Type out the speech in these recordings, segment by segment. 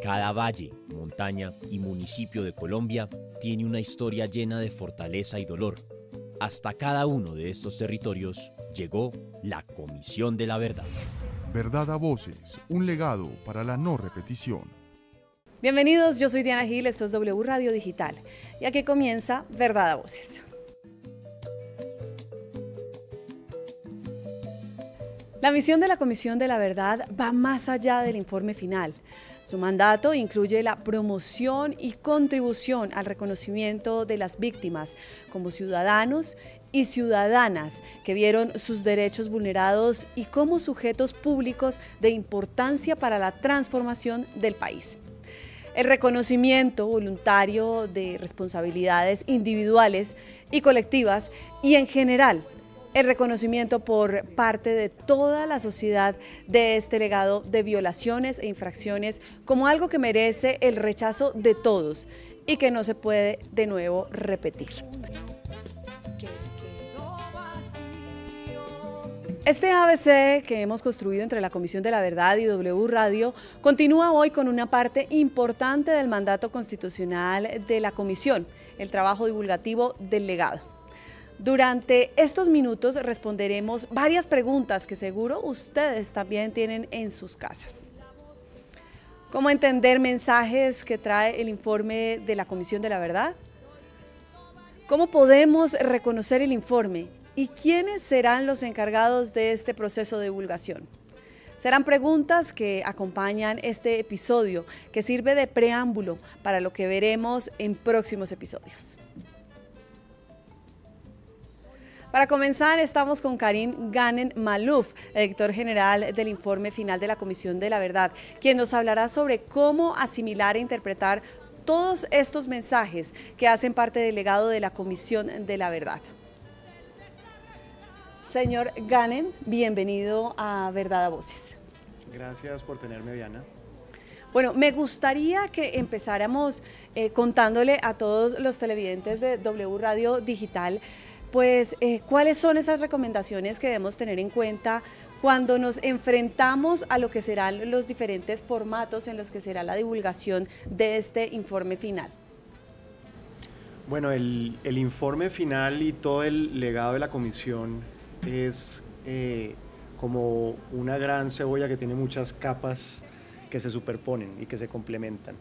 Cada valle, montaña y municipio de Colombia tiene una historia llena de fortaleza y dolor. Hasta cada uno de estos territorios llegó la Comisión de la Verdad. Verdad a Voces, un legado para la no repetición. Bienvenidos, yo soy Diana Gil, esto es W Radio Digital. Y aquí comienza Verdad a Voces. La misión de la Comisión de la Verdad va más allá del informe final. Su mandato incluye la promoción y contribución al reconocimiento de las víctimas como ciudadanos y ciudadanas que vieron sus derechos vulnerados y como sujetos públicos de importancia para la transformación del país. El reconocimiento voluntario de responsabilidades individuales y colectivas y en general el reconocimiento por parte de toda la sociedad de este legado de violaciones e infracciones como algo que merece el rechazo de todos y que no se puede de nuevo repetir. Este ABC que hemos construido entre la Comisión de la Verdad y W Radio continúa hoy con una parte importante del mandato constitucional de la Comisión, el trabajo divulgativo del legado. Durante estos minutos responderemos varias preguntas que seguro ustedes también tienen en sus casas. ¿Cómo entender mensajes que trae el informe de la Comisión de la Verdad? ¿Cómo podemos reconocer el informe? ¿Y quiénes serán los encargados de este proceso de divulgación? Serán preguntas que acompañan este episodio, que sirve de preámbulo para lo que veremos en próximos episodios. Para comenzar, estamos con Karim Ganem Maluf, editor general del informe final de la Comisión de la Verdad, quien nos hablará sobre cómo asimilar e interpretar todos estos mensajes que hacen parte del legado de la Comisión de la Verdad. Señor Ganem, bienvenido a Verdad a Voces. Gracias por tenerme, Diana. Bueno, me gustaría que empezáramos contándole a todos los televidentes de W Radio Digital pues ¿cuáles son esas recomendaciones que debemos tener en cuenta cuando nos enfrentamos a lo que serán los diferentes formatos en los que será la divulgación de este informe final? Bueno, el informe final y todo el legado de la Comisión es como una gran cebolla que tiene muchas capas que se superponen y que se complementan.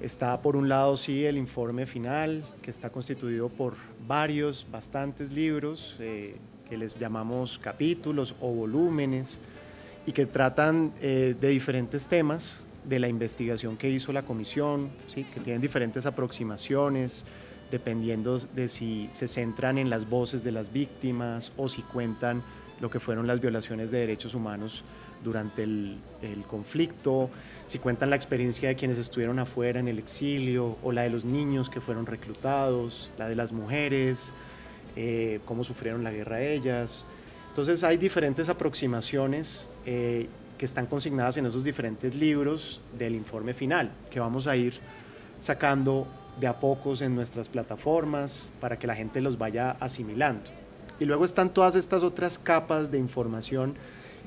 Está por un lado, sí, el informe final, que está constituido por bastantes libros, que les llamamos capítulos o volúmenes, y que tratan de diferentes temas de la investigación que hizo la Comisión, ¿sí? Que tienen diferentes aproximaciones, dependiendo de si se centran en las voces de las víctimas o si cuentan lo que fueron las violaciones de derechos humanos durante el conflicto, si cuentan la experiencia de quienes estuvieron afuera en el exilio, o la de los niños que fueron reclutados, la de las mujeres, cómo sufrieron la guerra ellas. Entonces hay diferentes aproximaciones que están consignadas en esos diferentes libros del informe final, que vamos a ir sacando de a pocos en nuestras plataformas para que la gente los vaya asimilando. Y luego están todas estas otras capas de información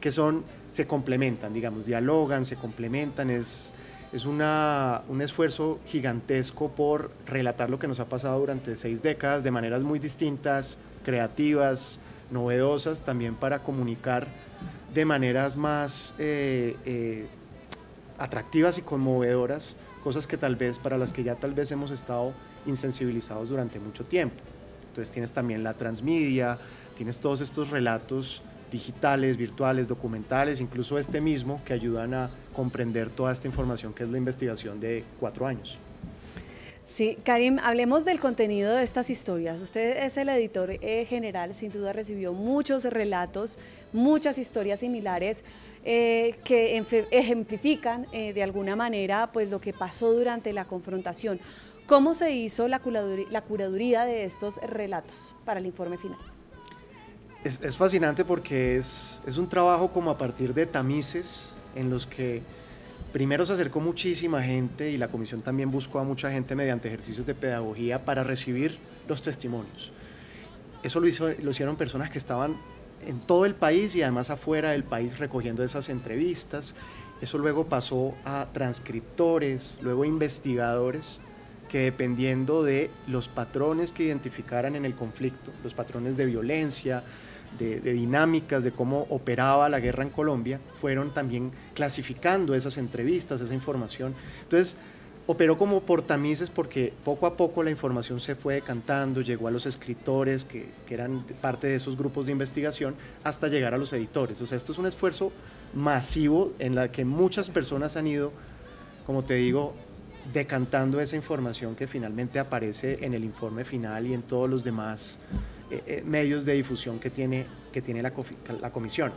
que son, se complementan, digamos, dialogan, se complementan, es un esfuerzo gigantesco por relatar lo que nos ha pasado durante 6 décadas de maneras muy distintas, creativas, novedosas, también para comunicar de maneras más atractivas y conmovedoras, cosas que tal vez, para las que ya tal vez hemos estado insensibilizados durante mucho tiempo. Entonces tienes también la transmedia, tienes todos estos relatos digitales, virtuales, documentales, incluso este mismo, que ayudan a comprender toda esta información que es la investigación de 4 años. Sí, Karim, hablemos del contenido de estas historias. Usted es el editor general, sin duda recibió muchos relatos, muchas historias similares que ejemplifican de alguna manera pues, lo que pasó durante la confrontación. ¿Cómo se hizo la curaduría de estos relatos para el informe final? Es fascinante porque es un trabajo como a partir de tamices en los que primero se acercó muchísima gente y la Comisión también buscó a mucha gente mediante ejercicios de pedagogía para recibir los testimonios. Eso lo hicieron personas que estaban en todo el país y además afuera del país recogiendo esas entrevistas. Eso luego pasó a transcriptores, luego investigadores, que dependiendo de los patrones que identificaran en el conflicto, los patrones de violencia, de dinámicas, de cómo operaba la guerra en Colombia, fueron también clasificando esas entrevistas, esa información. Entonces, operó como por tamices porque poco a poco la información se fue decantando, llegó a los escritores que eran parte de esos grupos de investigación, hasta llegar a los editores. O sea, esto es un esfuerzo masivo en la que muchas personas han ido, como te digo, decantando esa información que finalmente aparece en el informe final y en todos los demás medios de difusión que tiene la comisión.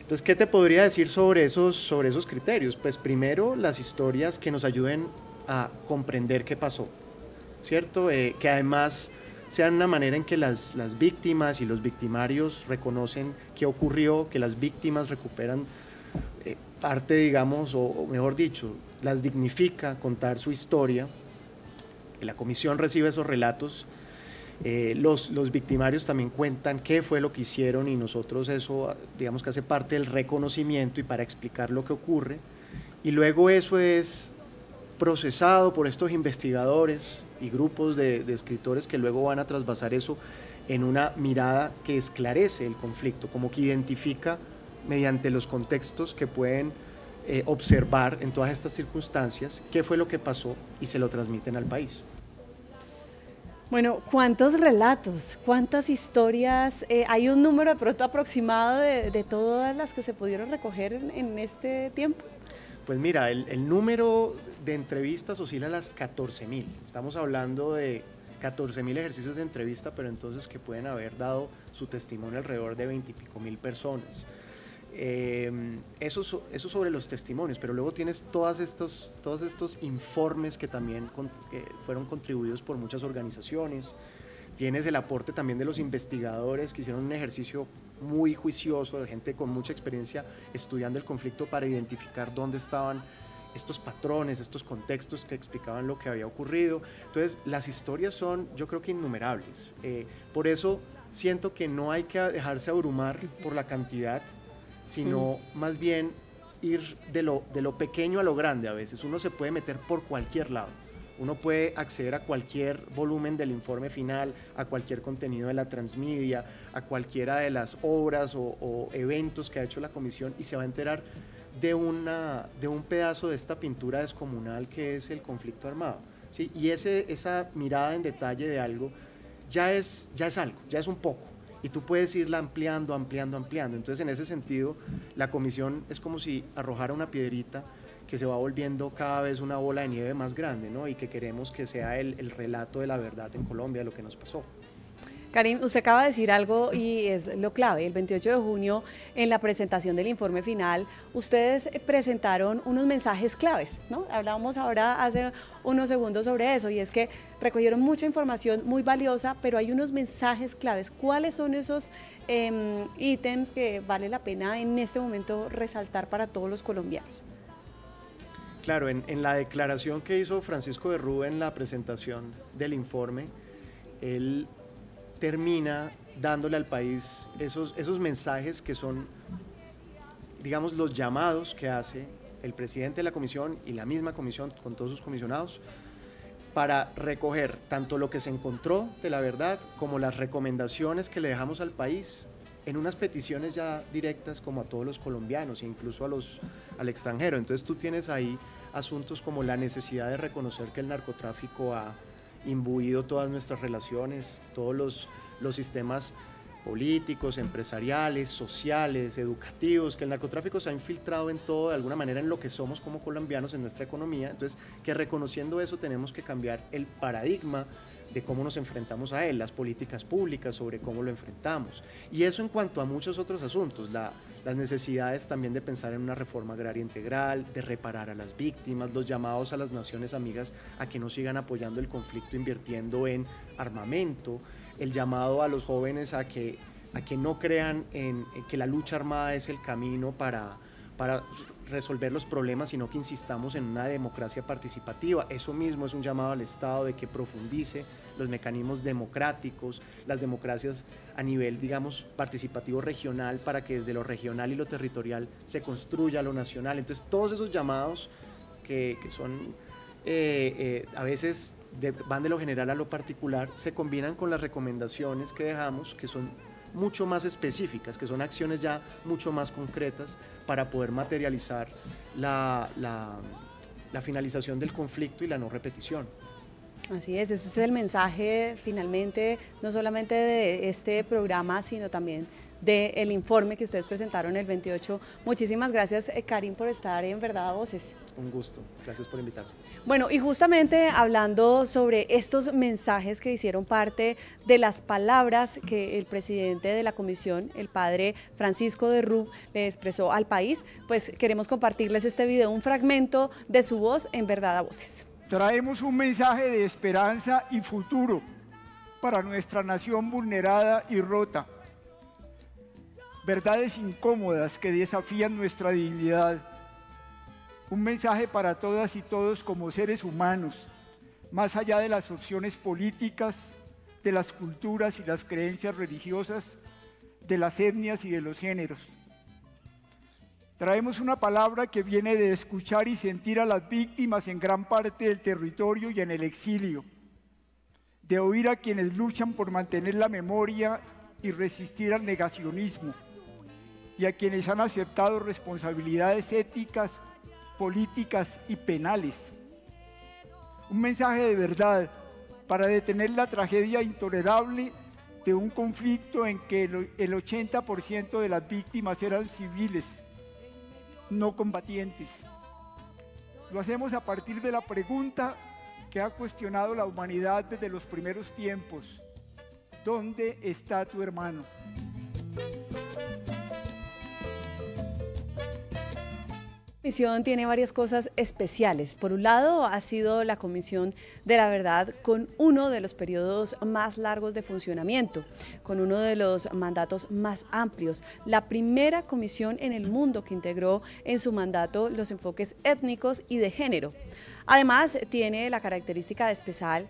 Entonces, ¿qué te podría decir sobre esos criterios? Pues primero, las historias que nos ayuden a comprender qué pasó, ¿cierto? Que además sean una manera en que las víctimas y los victimarios reconocen qué ocurrió, que las víctimas recuperan parte, digamos, o mejor dicho, las dignifica contar su historia, que la comisión recibe esos relatos, los victimarios también cuentan qué fue lo que hicieron y nosotros eso, digamos que hace parte del reconocimiento y para explicar lo que ocurre, y luego eso es procesado por estos investigadores y grupos de escritores que luego van a trasvasar eso en una mirada que esclarece el conflicto, como que identifica mediante los contextos que pueden observar en todas estas circunstancias qué fue lo que pasó y se lo transmiten al país. Bueno, ¿cuántos relatos, cuántas historias? ¿Hay un número de pronto aproximado de todas las que se pudieron recoger en este tiempo? Pues mira, el número de entrevistas oscila a las 14.000. Estamos hablando de 14.000 ejercicios de entrevista, pero entonces que pueden haber dado su testimonio alrededor de 20 y pico mil personas. Eso sobre los testimonios, pero luego tienes todos estos informes que también fueron contribuidos por muchas organizaciones, tienes el aporte también de los investigadores que hicieron un ejercicio muy juicioso, de gente con mucha experiencia estudiando el conflicto para identificar dónde estaban estos patrones, estos contextos que explicaban lo que había ocurrido. Entonces las historias son, yo creo que innumerables, por eso siento que no hay que dejarse abrumar por la cantidad, sino más bien ir de lo pequeño a lo grande a veces. Uno se puede meter por cualquier lado, uno puede acceder a cualquier volumen del informe final, a cualquier contenido de la transmedia, a cualquiera de las obras o eventos que ha hecho la comisión y se va a enterar de un pedazo de esta pintura descomunal que es el conflicto armado, ¿sí? Y esa mirada en detalle de algo ya es algo, ya es un poco. Y tú puedes irla ampliando, ampliando, ampliando. Entonces, en ese sentido, la comisión es como si arrojara una piedrita que se va volviendo cada vez una bola de nieve más grande, ¿no? Y que queremos que sea el relato de la verdad en Colombia, de lo que nos pasó. Karim, usted acaba de decir algo y es lo clave. El 28 de junio, en la presentación del informe final, ustedes presentaron unos mensajes claves, ¿no? Hablábamos ahora hace unos segundos sobre eso, y es que recogieron mucha información muy valiosa, pero hay unos mensajes claves. ¿Cuáles son esos ítems que vale la pena en este momento resaltar para todos los colombianos? Claro, en la declaración que hizo Francisco de Roux en la presentación del informe, él termina dándole al país esos mensajes que son, digamos, los llamados que hace el presidente de la comisión y la misma comisión con todos sus comisionados para recoger tanto lo que se encontró de la verdad como las recomendaciones que le dejamos al país en unas peticiones ya directas como a todos los colombianos e incluso al extranjero. Entonces tú tienes ahí asuntos como la necesidad de reconocer que el narcotráfico ha imbuido todas nuestras relaciones, todos los sistemas políticos, empresariales, sociales, educativos, que el narcotráfico se ha infiltrado en todo, de alguna manera, en lo que somos como colombianos, en nuestra economía. Entonces, que reconociendo eso tenemos que cambiar el paradigma de cómo nos enfrentamos a él, las políticas públicas sobre cómo lo enfrentamos. Y eso en cuanto a muchos otros asuntos, las necesidades también de pensar en una reforma agraria integral, de reparar a las víctimas, los llamados a las naciones amigas a que no sigan apoyando el conflicto invirtiendo en armamento, el llamado a los jóvenes a que no crean en que la lucha armada es el camino para resolver los problemas, sino que insistamos en una democracia participativa. Eso mismo es un llamado al Estado de que profundice los mecanismos democráticos, las democracias a nivel, digamos, participativo regional, para que desde lo regional y lo territorial se construya lo nacional. Entonces, todos esos llamados que son a veces van de lo general a lo particular, se combinan con las recomendaciones que dejamos, que son mucho más específicas, que son acciones ya mucho más concretas para poder materializar la finalización del conflicto y la no repetición. Así es, ese es el mensaje finalmente, no solamente de este programa, sino también del informe que ustedes presentaron el 28. Muchísimas gracias, Karim, por estar en Verdad a Voces. Un gusto, gracias por invitarme. Bueno, y justamente hablando sobre estos mensajes que hicieron parte de las palabras que el presidente de la comisión, el padre Francisco de Roux, le expresó al país, pues queremos compartirles este video, un fragmento de su voz en Verdad a Voces. Traemos un mensaje de esperanza y futuro para nuestra nación vulnerada y rota. Verdades incómodas que desafían nuestra dignidad. Un mensaje para todas y todos como seres humanos, más allá de las opciones políticas, de las culturas y las creencias religiosas, de las etnias y de los géneros. Traemos una palabra que viene de escuchar y sentir a las víctimas en gran parte del territorio y en el exilio, de oír a quienes luchan por mantener la memoria y resistir al negacionismo, y a quienes han aceptado responsabilidades éticas, políticas y penales. Un mensaje de verdad para detener la tragedia intolerable de un conflicto en que el 80% de las víctimas eran civiles, no combatientes. Lo hacemos a partir de la pregunta que ha cuestionado la humanidad desde los primeros tiempos: ¿dónde está tu hermano? La comisión tiene varias cosas especiales. Por un lado, ha sido la Comisión de la Verdad con uno de los periodos más largos de funcionamiento, con uno de los mandatos más amplios, la primera comisión en el mundo que integró en su mandato los enfoques étnicos y de género. Además, tiene la característica especial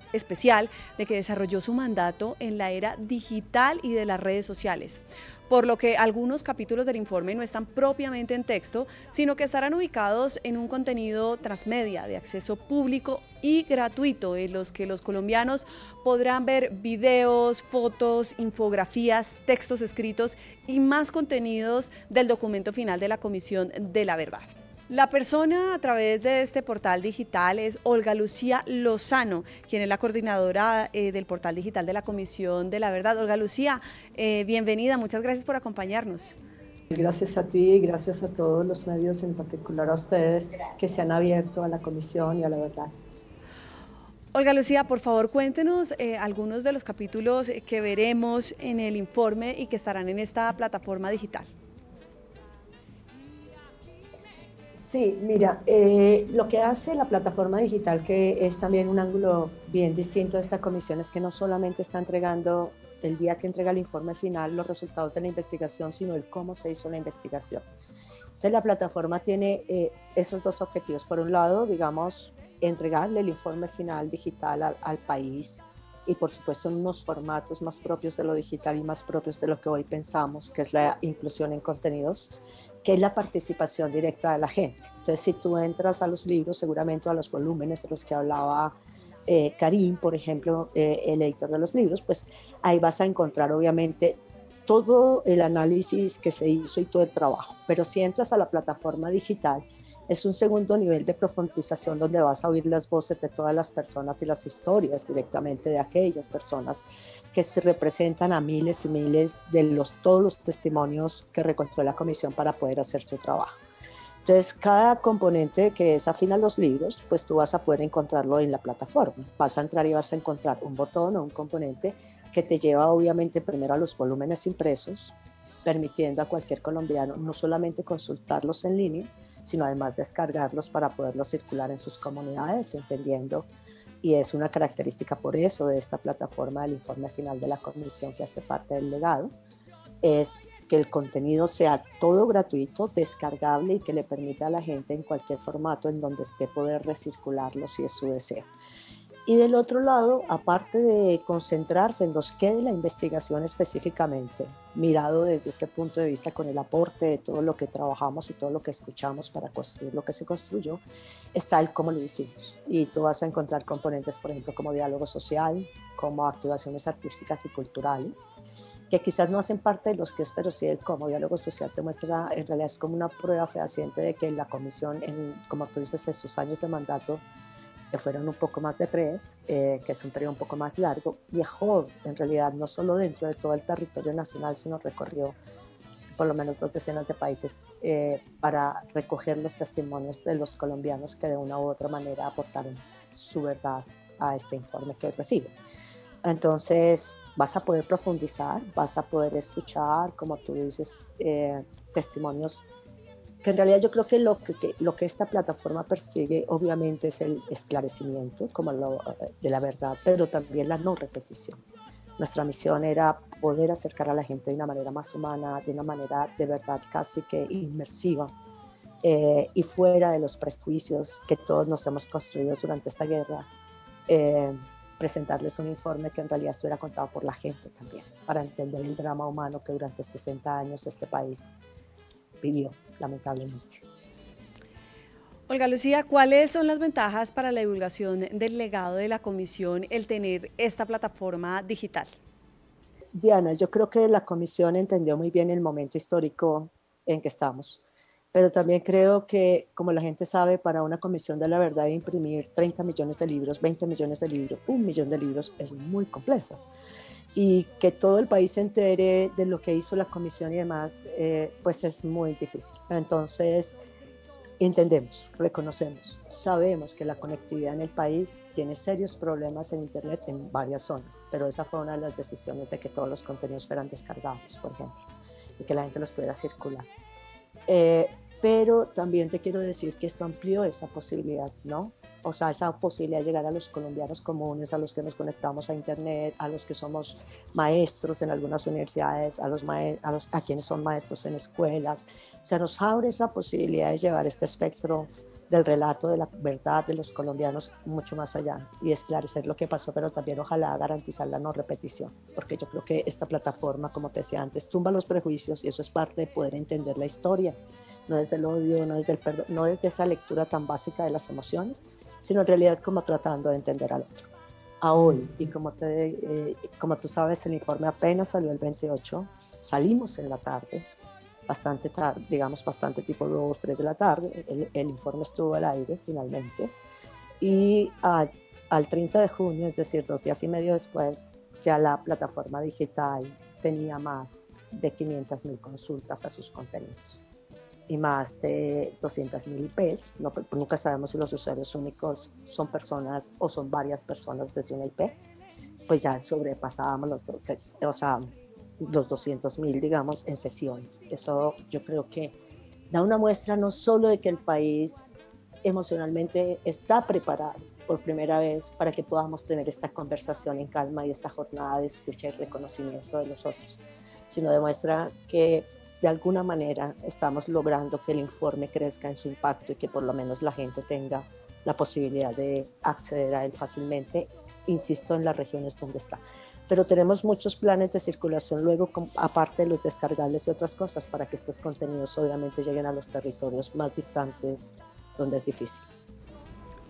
de que desarrolló su mandato en la era digital y de las redes sociales, por lo que algunos capítulos del informe no están propiamente en texto, sino que estarán ubicados en un contenido transmedia de acceso público y gratuito, en los que los colombianos podrán ver videos, fotos, infografías, textos escritos y más contenidos del documento final de la Comisión de la Verdad. La persona a través de este portal digital es Olga Lucía Lozano, quien es la coordinadora del portal digital de la Comisión de la Verdad. Olga Lucía, bienvenida, muchas gracias por acompañarnos. Gracias a ti, gracias a todos los medios, en particular a ustedes que se han abierto a la Comisión y a la Verdad. Olga Lucía, por favor, cuéntenos algunos de los capítulos que veremos en el informe y que estarán en esta plataforma digital. Sí, mira, lo que hace la plataforma digital, que es también un ángulo bien distinto de esta comisión, es que no solamente está entregando el día que entrega el informe final los resultados de la investigación, sino el cómo se hizo la investigación. Entonces, la plataforma tiene esos dos objetivos. Por un lado, digamos, entregarle el informe final digital al país, y por supuesto en unos formatos más propios de lo digital y más propios de lo que hoy pensamos, que es la inclusión en contenidos, que es la participación directa de la gente. Entonces, si tú entras a los libros, seguramente a los volúmenes de los que hablaba Karim, por ejemplo, el editor de los libros, pues ahí vas a encontrar obviamente todo el análisis que se hizo y todo el trabajo. Pero si entras a la plataforma digital, es un segundo nivel de profundización donde vas a oír las voces de todas las personas y las historias directamente de aquellas personas que se representan a miles y miles de todos los testimonios que recogió la comisión para poder hacer su trabajo. Entonces, cada componente que es afín a los libros, pues tú vas a poder encontrarlo en la plataforma. Vas a entrar y vas a encontrar un botón o un componente que te lleva obviamente primero a los volúmenes impresos, permitiendo a cualquier colombiano no solamente consultarlos en línea, sino además descargarlos para poderlos circular en sus comunidades, entendiendo, y es una característica por eso de esta plataforma del informe final de la comisión que hace parte del legado, es que el contenido sea todo gratuito, descargable y que le permita a la gente en cualquier formato en donde esté poder recircularlo si es su deseo. Y del otro lado, aparte de concentrarse en los qué de la investigación específicamente, mirado desde este punto de vista con el aporte de todo lo que trabajamos y todo lo que escuchamos para construir lo que se construyó, está el cómo lo hicimos. Y tú vas a encontrar componentes, por ejemplo, como diálogo social, como activaciones artísticas y culturales, que quizás no hacen parte de los que es, pero sí el cómo. Diálogo social te muestra, en realidad es como una prueba fehaciente de que la comisión, como tú dices, en sus años de mandato, que fueron un poco más de 3, que es un periodo un poco más largo, viajó en realidad no solo dentro de todo el territorio nacional, sino recorrió por lo menos 2 decenas de países para recoger los testimonios de los colombianos que de una u otra manera aportaron su verdad a este informe que recibe. Entonces vas a poder profundizar, vas a poder escuchar, como tú dices, testimonios que en realidad yo creo que lo que esta plataforma persigue obviamente es el esclarecimiento como de la verdad, pero también la no repetición. Nuestra misión era poder acercar a la gente de una manera más humana, de una manera de verdad casi que inmersiva y fuera de los prejuicios que todos nos hemos construido durante esta guerra, presentarles un informe que en realidad estuviera contado por la gente también, para entender el drama humano que durante 60 años este país vivió, lamentablemente. Olga Lucía, ¿cuáles son las ventajas para la divulgación del legado de la comisión el tener esta plataforma digital? Diana, yo creo que la comisión entendió muy bien el momento histórico en que estamos, pero también creo que, como la gente sabe, para una comisión de la verdad imprimir 30 millones de libros, 20 millones de libros, 1 millón de libros es muy complejo. Y que todo el país se entere de lo que hizo la comisión y demás, pues es muy difícil. Entonces, entendemos, reconocemos, sabemos que la conectividad en el país tiene serios problemas en Internet en varias zonas, pero esa fue una de las decisiones de que todos los contenidos fueran descargados, por ejemplo, y que la gente los pudiera circular. Pero también te quiero decir que esto amplió esa posibilidad, ¿no? O sea, esa posibilidad de llegar a los colombianos comunes, a los que nos conectamos a Internet, a los que somos maestros en algunas universidades, a quienes son maestros en escuelas. O sea, nos abre esa posibilidad de llevar este espectro del relato de la verdad de los colombianos mucho más allá y esclarecer lo que pasó, pero también ojalá garantizar la no repetición, porque yo creo que esta plataforma, como te decía antes, tumba los prejuicios y eso es parte de poder entender la historia. No desde el odio, no desde el perdón, no desde esa lectura tan básica de las emociones, sino en realidad como tratando de entender al otro. A hoy, y como tú sabes, el informe apenas salió el 28, salimos en la tarde, bastante tarde, digamos bastante tipo 2, 3 de la tarde, el informe estuvo al aire finalmente, y al 30 de junio, es decir, 2 días y medio después, ya la plataforma digital tenía más de 500.000 consultas a sus contenidos. Y más de 200.000 IPs, nunca sabemos si los usuarios únicos son personas o son varias personas desde una IP, pues ya sobrepasábamos los 200.000, digamos, en sesiones. Eso yo creo que da una muestra no solo de que el país emocionalmente está preparado por primera vez para que podamos tener esta conversación en calma y esta jornada de escucha y reconocimiento de los otros, sino demuestra que de alguna manera estamos logrando que el informe crezca en su impacto y que por lo menos la gente tenga la posibilidad de acceder a él fácilmente, insisto, en las regiones donde está. Pero tenemos muchos planes de circulación luego, aparte de los descargables y otras cosas, para que estos contenidos obviamente lleguen a los territorios más distantes donde es difícil.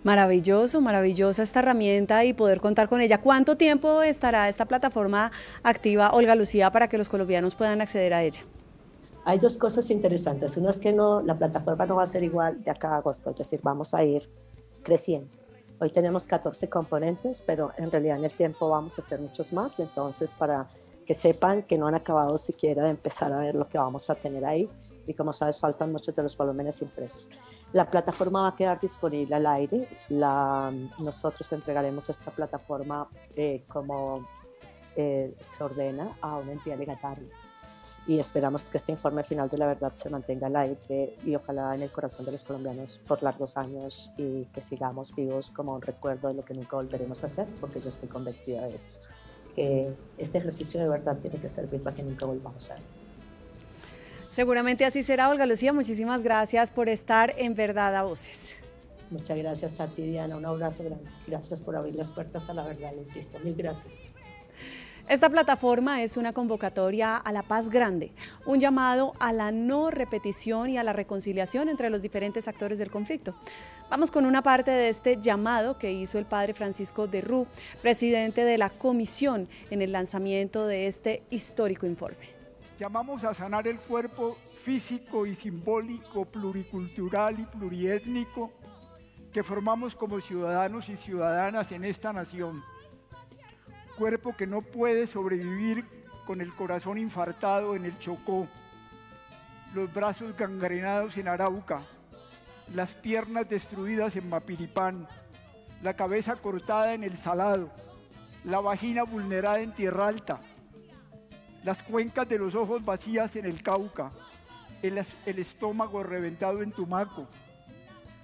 Maravilloso, maravillosa esta herramienta y poder contar con ella. ¿Cuánto tiempo estará esta plataforma activa, Olga Lucía, para que los colombianos puedan acceder a ella? Hay 2 cosas interesantes. Una es que la plataforma no va a ser igual de acá a agosto, es decir, vamos a ir creciendo. Hoy tenemos 14 componentes, pero en realidad en el tiempo vamos a hacer muchos más, entonces para que sepan que no han acabado siquiera de empezar a ver lo que vamos a tener ahí y como sabes faltan muchos de los volúmenes impresos. La plataforma va a quedar disponible al aire, nosotros entregaremos esta plataforma como se ordena a un entidad legataria. Y esperamos que este informe final de la verdad se mantenga al aire y ojalá en el corazón de los colombianos por largos años y que sigamos vivos como un recuerdo de lo que nunca volveremos a hacer, porque yo estoy convencida de esto, que este ejercicio de verdad tiene que servir para que nunca volvamos a hacer. Seguramente así será, Olga Lucía. Muchísimas gracias por estar en Verdad a Voces. Muchas gracias a ti, Diana. Un abrazo grande. Gracias por abrir las puertas a la verdad, insisto. Mil gracias. Esta plataforma es una convocatoria a la paz grande, un llamado a la no repetición y a la reconciliación entre los diferentes actores del conflicto. Vamos con una parte de este llamado que hizo el padre Francisco de Roux, presidente de la comisión, en el lanzamiento de este histórico informe. Llamamos a sanar el cuerpo físico y simbólico, pluricultural y pluriétnico que formamos como ciudadanos y ciudadanas en esta nación. Cuerpo que no puede sobrevivir con el corazón infartado en el Chocó, los brazos gangrenados en Arauca, las piernas destruidas en Mapiripán, la cabeza cortada en El Salado, la vagina vulnerada en Tierra Alta, las cuencas de los ojos vacías en el Cauca, el estómago reventado en Tumaco,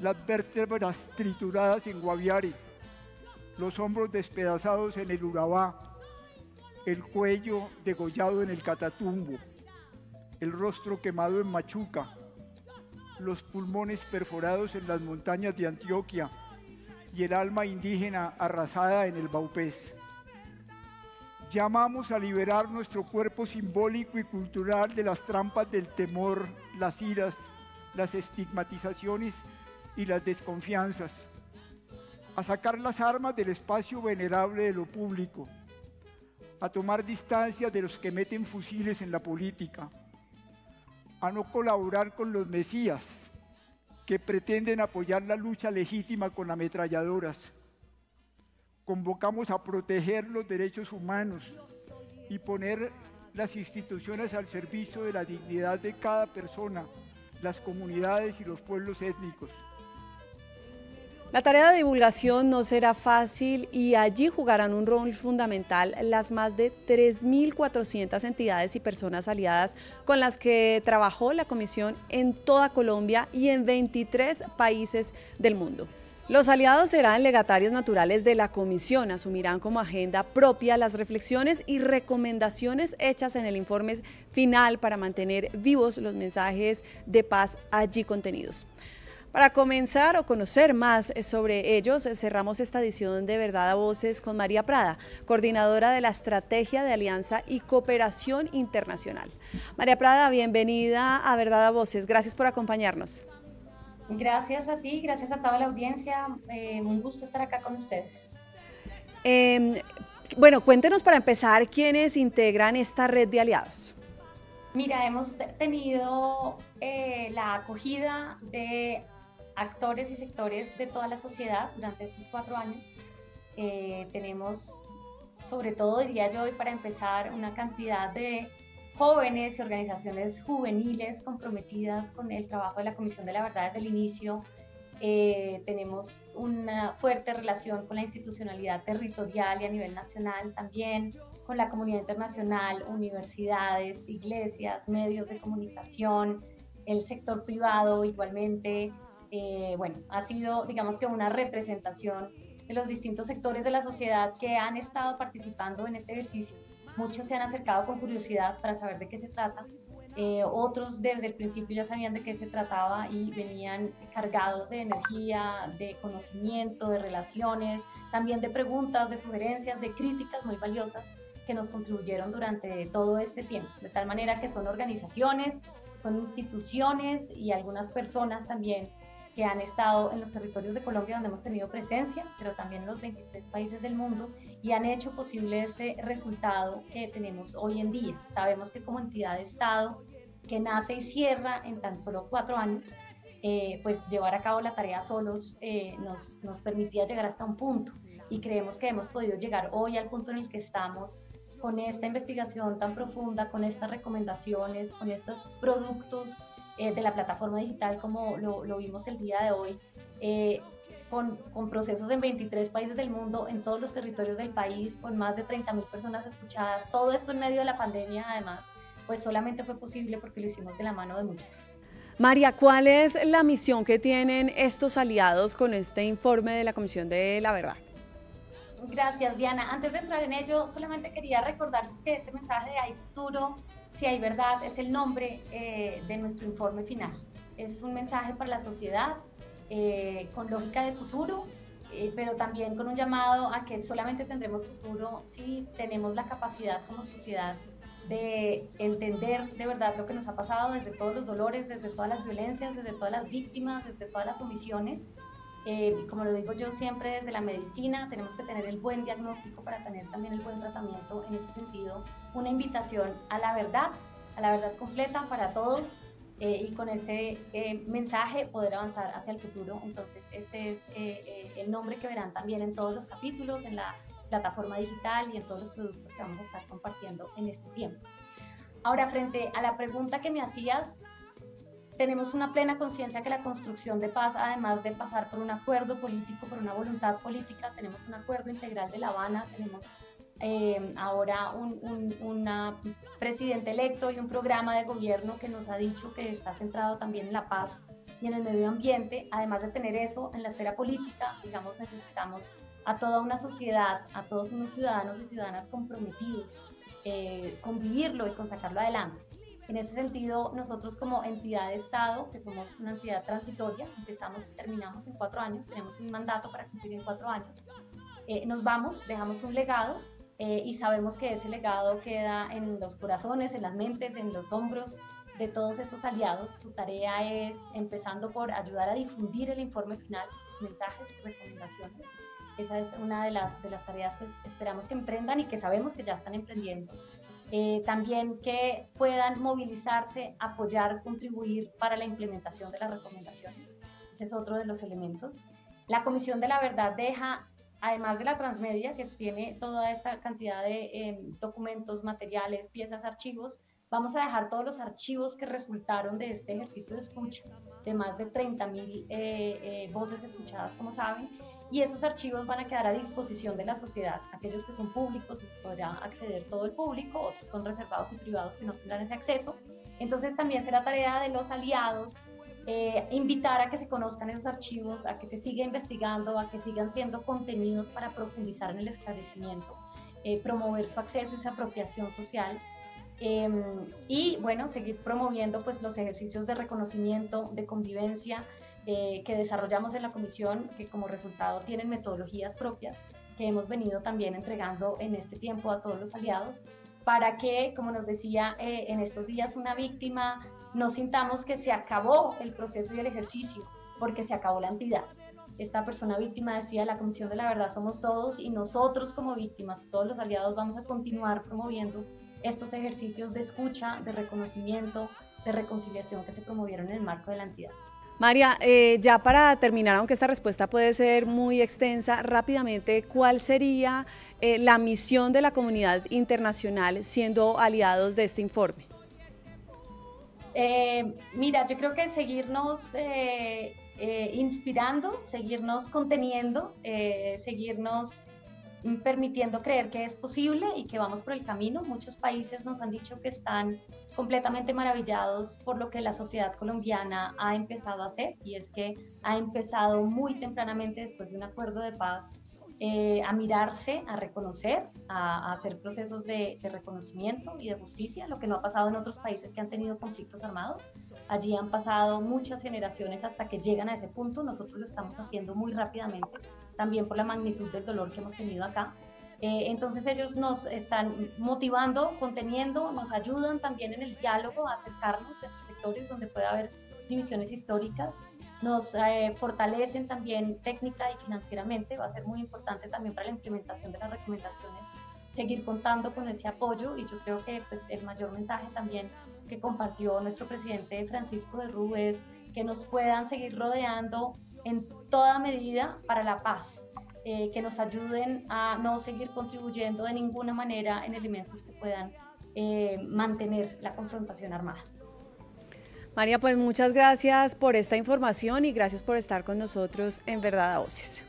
las vértebras trituradas en Guaviare, los hombros despedazados en el Urabá, el cuello degollado en el Catatumbo, el rostro quemado en Machuca, los pulmones perforados en las montañas de Antioquia y el alma indígena arrasada en el Baupés. Llamamos a liberar nuestro cuerpo simbólico y cultural de las trampas del temor, las iras, las estigmatizaciones y las desconfianzas, a sacar las armas del espacio venerable de lo público, a tomar distancia de los que meten fusiles en la política, a no colaborar con los mesías que pretenden apoyar la lucha legítima con ametralladoras. Convocamos a proteger los derechos humanos y poner las instituciones al servicio de la dignidad de cada persona, las comunidades y los pueblos étnicos. La tarea de divulgación no será fácil y allí jugarán un rol fundamental las más de 3.400 entidades y personas aliadas con las que trabajó la comisión en toda Colombia y en 23 países del mundo. Los aliados serán legatarios naturales de la comisión, asumirán como agenda propia las reflexiones y recomendaciones hechas en el informe final para mantener vivos los mensajes de paz allí contenidos. Para comenzar o conocer más sobre ellos, cerramos esta edición de Verdad a Voces con María Prada, coordinadora de la Estrategia de Alianza y Cooperación Internacional. María Prada, bienvenida a Verdad a Voces, gracias por acompañarnos. Gracias a ti, gracias a toda la audiencia, un gusto estar acá con ustedes. Bueno, cuéntenos para empezar quiénes integran esta red de aliados. Mira, hemos tenido la acogida de actores y sectores de toda la sociedad durante estos 4 años. Tenemos, sobre todo diría yo, y para empezar, una cantidad de jóvenes y organizaciones juveniles comprometidas con el trabajo de la Comisión de la Verdad desde el inicio. Tenemos una fuerte relación con la institucionalidad territorial y a nivel nacional también, con la comunidad internacional, universidades, iglesias, medios de comunicación, el sector privado igualmente. Bueno, ha sido, digamos que una representación de los distintos sectores de la sociedad que han estado participando en este ejercicio. Muchos se han acercado con curiosidad para saber de qué se trata, otros desde el principio ya sabían de qué se trataba y venían cargados de energía, de conocimiento, de relaciones, también de preguntas, de sugerencias, de críticas muy valiosas que nos contribuyeron durante todo este tiempo, de tal manera que son organizaciones, son instituciones y algunas personas también que han estado en los territorios de Colombia donde hemos tenido presencia, pero también en los 23 países del mundo, y han hecho posible este resultado que tenemos hoy en día. Sabemos que como entidad de Estado que nace y cierra en tan solo 4 años, pues llevar a cabo la tarea solos nos permitía llegar hasta un punto, y creemos que hemos podido llegar hoy al punto en el que estamos con esta investigación tan profunda, con estas recomendaciones, con estos productos de la plataforma digital, como lo vimos el día de hoy, con procesos en 23 países del mundo, en todos los territorios del país, con más de 30.000 personas escuchadas. Todo esto en medio de la pandemia, además, pues solamente fue posible porque lo hicimos de la mano de muchos. María, ¿cuál es la misión que tienen estos aliados con este informe de la Comisión de la Verdad? Gracias, Diana. Antes de entrar en ello, solamente quería recordarles que este mensaje de Hay Futuro Si hay verdad, es el nombre de nuestro informe final. Es un mensaje para la sociedad, con lógica de futuro, pero también con un llamado a que solamente tendremos futuro si tenemos la capacidad como sociedad de entender de verdad lo que nos ha pasado, desde todos los dolores, desde todas las violencias, desde todas las víctimas, desde todas las omisiones. Como lo digo yo siempre, desde la medicina tenemos que tener el buen diagnóstico para tener también el buen tratamiento. En este sentido, una invitación a la verdad completa para todos, y con ese mensaje poder avanzar hacia el futuro. Entonces, este es el nombre que verán también en todos los capítulos, en la plataforma digital y en todos los productos que vamos a estar compartiendo en este tiempo. Ahora, frente a la pregunta que me hacías, tenemos una plena conciencia que la construcción de paz, además de pasar por un acuerdo político, por una voluntad política, tenemos un acuerdo integral de La Habana, tenemos ahora un presidente electo y un programa de gobierno que nos ha dicho que está centrado también en la paz y en el medio ambiente. Además de tener eso en la esfera política, digamos, necesitamos a toda una sociedad, a todos unos ciudadanos y ciudadanas comprometidos con vivirlo y con sacarlo adelante. En ese sentido, nosotros como entidad de Estado, que somos una entidad transitoria, empezamos y terminamos en 4 años, tenemos un mandato para cumplir en 4 años, nos vamos, dejamos un legado, y sabemos que ese legado queda en los corazones, en las mentes, en los hombros de todos estos aliados. Su tarea es, empezando por ayudar a difundir el informe final, sus mensajes, sus recomendaciones. Esa es una de las tareas que esperamos que emprendan y que sabemos que ya están emprendiendo. También que puedan movilizarse, apoyar, contribuir para la implementación de las recomendaciones. Ese es otro de los elementos. La Comisión de la Verdad deja, además de la transmedia, que tiene toda esta cantidad de documentos, materiales, piezas, archivos, vamos a dejar todos los archivos que resultaron de este ejercicio de escucha, de más de 30.000 voces escuchadas, como saben, y esos archivos van a quedar a disposición de la sociedad. Aquellos que son públicos podrá acceder todo el público, otros son reservados y privados que no tendrán ese acceso. Entonces también será tarea de los aliados invitar a que se conozcan esos archivos, a que se siga investigando, a que sigan siendo contenidos para profundizar en el esclarecimiento, promover su acceso y su apropiación social, y bueno, seguir promoviendo pues los ejercicios de reconocimiento, de convivencia, que desarrollamos en la comisión, que como resultado tienen metodologías propias que hemos venido también entregando en este tiempo a todos los aliados, para que, como nos decía en estos días una víctima, no sintamos que se acabó el proceso y el ejercicio porque se acabó la entidad. Esta persona víctima decía: la Comisión de la Verdad somos todos, y nosotros como víctimas, todos los aliados, vamos a continuar promoviendo estos ejercicios de escucha, de reconocimiento, de reconciliación que se promovieron en el marco de la entidad. María, ya para terminar, aunque esta respuesta puede ser muy extensa, rápidamente, ¿cuál sería la misión de la comunidad internacional siendo aliados de este informe? Mira, yo creo que seguirnos inspirando, seguirnos conteniendo, seguirnos permitiendo creer que es posible y que vamos por el camino. Muchos países nos han dicho que están completamente maravillados por lo que la sociedad colombiana ha empezado a hacer, y es que ha empezado muy tempranamente, después de un acuerdo de paz, a mirarse, a reconocer, a hacer procesos de reconocimiento y de justicia, lo que no ha pasado en otros países que han tenido conflictos armados. Allí han pasado muchas generaciones hasta que llegan a ese punto. Nosotros lo estamos haciendo muy rápidamente, también por la magnitud del dolor que hemos tenido acá. Entonces ellos nos están motivando, conteniendo, nos ayudan también en el diálogo a acercarnos a sectores donde puede haber divisiones históricas. Nos fortalecen también técnica y financieramente. Va a ser muy importante también para la implementación de las recomendaciones seguir contando con ese apoyo, y yo creo que pues, el mayor mensaje también que compartió nuestro presidente Francisco de Roux es que nos puedan seguir rodeando en toda medida para la paz, que nos ayuden a no seguir contribuyendo de ninguna manera en elementos que puedan mantener la confrontación armada. María, pues muchas gracias por esta información y gracias por estar con nosotros en Verdad a Voces.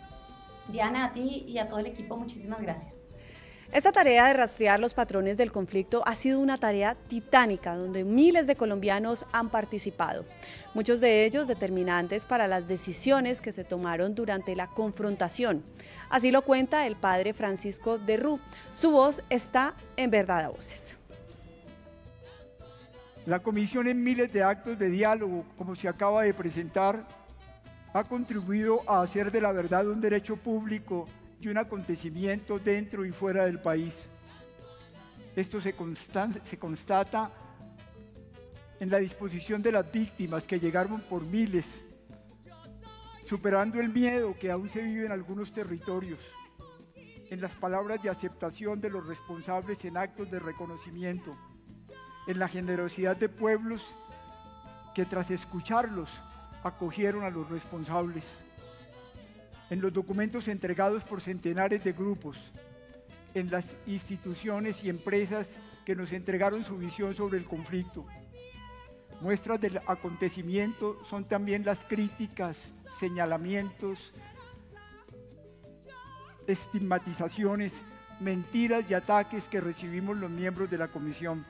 Diana, a ti y a todo el equipo, muchísimas gracias. Esta tarea de rastrear los patrones del conflicto ha sido una tarea titánica, donde miles de colombianos han participado, muchos de ellos determinantes para las decisiones que se tomaron durante la confrontación. Así lo cuenta el padre Francisco de Roux. Su voz está en Verdad a Voces. La Comisión, en miles de actos de diálogo, como se acaba de presentar, ha contribuido a hacer de la verdad un derecho público y un acontecimiento dentro y fuera del país. Esto se constata en la disposición de las víctimas, que llegaron por miles, superando el miedo que aún se vive en algunos territorios, en las palabras de aceptación de los responsables en actos de reconocimiento, en la generosidad de pueblos que tras escucharlos acogieron a los responsables, en los documentos entregados por centenares de grupos, en las instituciones y empresas que nos entregaron su visión sobre el conflicto. Muestras del acontecimiento son también las críticas, señalamientos, estigmatizaciones, mentiras y ataques que recibimos los miembros de la Comisión.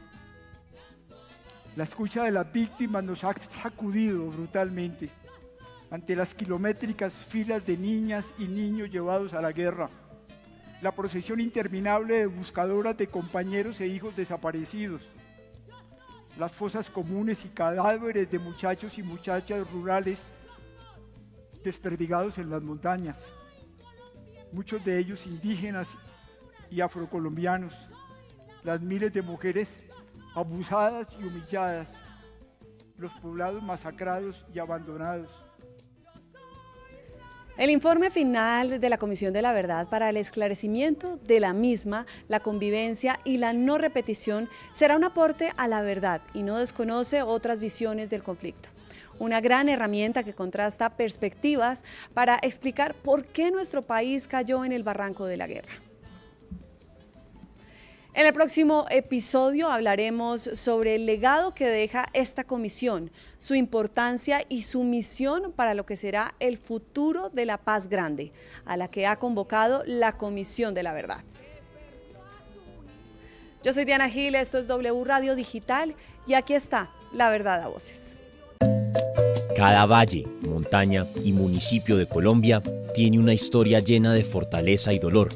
La escucha de las víctimas nos ha sacudido brutalmente ante las kilométricas filas de niñas y niños llevados a la guerra, la procesión interminable de buscadoras de compañeros e hijos desaparecidos, las fosas comunes y cadáveres de muchachos y muchachas rurales desperdigados en las montañas, muchos de ellos indígenas y afrocolombianos, las miles de mujeres abusadas y humilladas, los poblados masacrados y abandonados. El informe final de la Comisión de la Verdad para el esclarecimiento de la misma, la convivencia y la no repetición será un aporte a la verdad y no desconoce otras visiones del conflicto. Una gran herramienta que contrasta perspectivas para explicar por qué nuestro país cayó en el barranco de la guerra. En el próximo episodio hablaremos sobre el legado que deja esta comisión, su importancia y su misión para lo que será el futuro de la paz grande, a la que ha convocado la Comisión de la Verdad. Yo soy Diana Gil, esto es W Radio Digital y aquí está La Verdad a Voces. Cada valle, montaña y municipio de Colombia tiene una historia llena de fortaleza y dolor.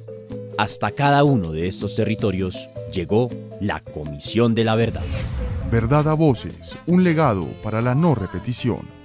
Hasta cada uno de estos territorios llegó la Comisión de la Verdad. Verdad a Voces, un legado para la no repetición.